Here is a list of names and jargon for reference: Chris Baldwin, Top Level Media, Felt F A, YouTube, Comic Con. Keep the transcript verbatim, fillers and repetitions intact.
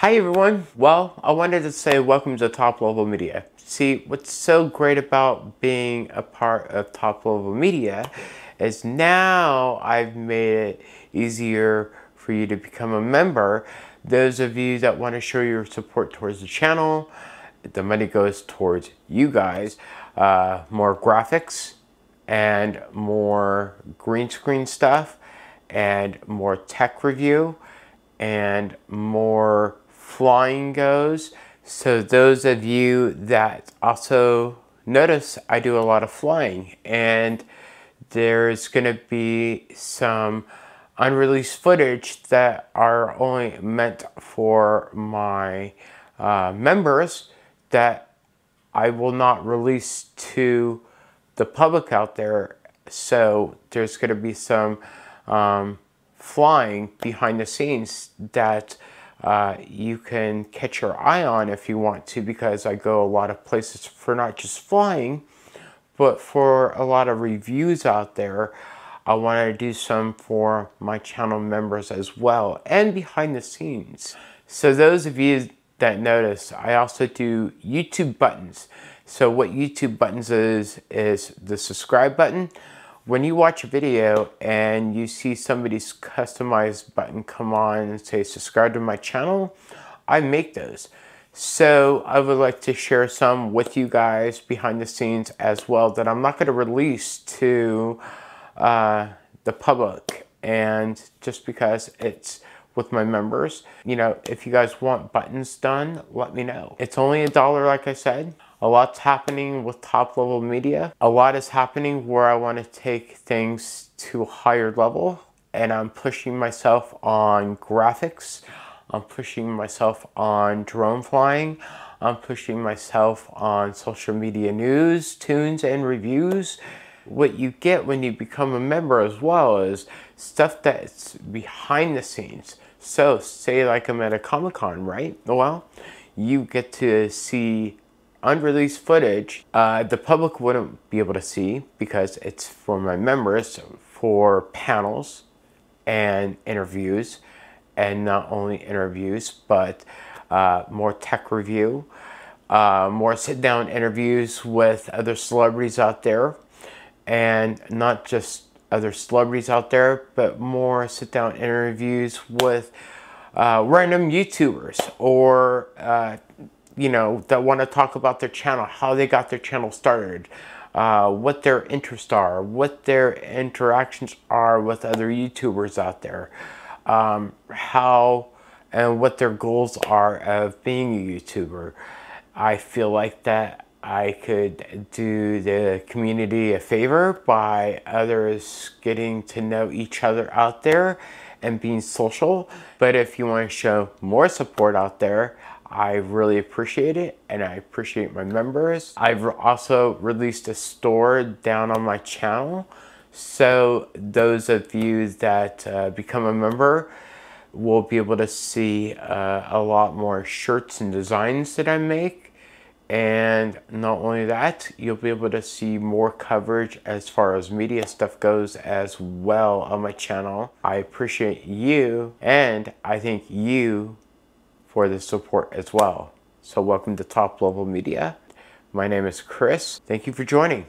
Hi everyone, well, I wanted to say welcome to Top Level Media. See, what's so great about being a part of Top Level Media is now I've made it easier for you to become a member. Those of you that want to show your support towards the channel, the money goes towards you guys. Uh, more graphics and more green screen stuff and more tech review and more flying goes. So those of you that also notice, I do a lot of flying, and there's gonna be some unreleased footage that are only meant for my uh, members that I will not release to the public out there. So there's gonna be some um, flying behind the scenes that Uh, you can catch your eye on if you want to, because I go a lot of places for not just flying, but for a lot of reviews out there. I want to do some for my channel members as well, and behind the scenes. So those of you that notice, I also do YouTube buttons. So what YouTube buttons is, is the subscribe button. When you watch a video and you see somebody's customized button come on and say subscribe to my channel, I make those. So I would like to share some with you guys behind the scenes as well that I'm not going to release to uh, the public, and just because it's with my members. You know, if you guys want buttons done, let me know. It's only a dollar, like I said. A lot's happening with Top Level Media. A lot is happening where I want to take things to a higher level, and I'm pushing myself on graphics. I'm pushing myself on drone flying. I'm pushing myself on social media news, tunes, and reviews. What you get when you become a member as well is stuff that's behind the scenes. So say like I'm at a Comic-Con, right? Well, you get to see unreleased footage uh, the public wouldn't be able to see, because it's for my members, for panels and interviews, and not only interviews, but uh, more tech review, uh, more sit-down interviews with other celebrities out there, and not just other celebrities out there, but more sit-down interviews with uh, random YouTubers or uh, you know, that want to talk about their channel, how they got their channel started, uh, what their interests are, what their interactions are with other YouTubers out there, um, how and what their goals are of being a YouTuber. I feel like that I could do the community a favor by others getting to know each other out there and being social. But if you want to show more support out there, I really appreciate it, and I appreciate my members. I've also released a store down on my channel, so those of you that uh, become a member will be able to see uh, a lot more shirts and designs that I make. And not only that, you'll be able to see more coverage as far as media stuff goes as well on my channel. I appreciate you, and I thank you for the support as well. So welcome to Top Level Media. My name is Chris. Thank you for joining.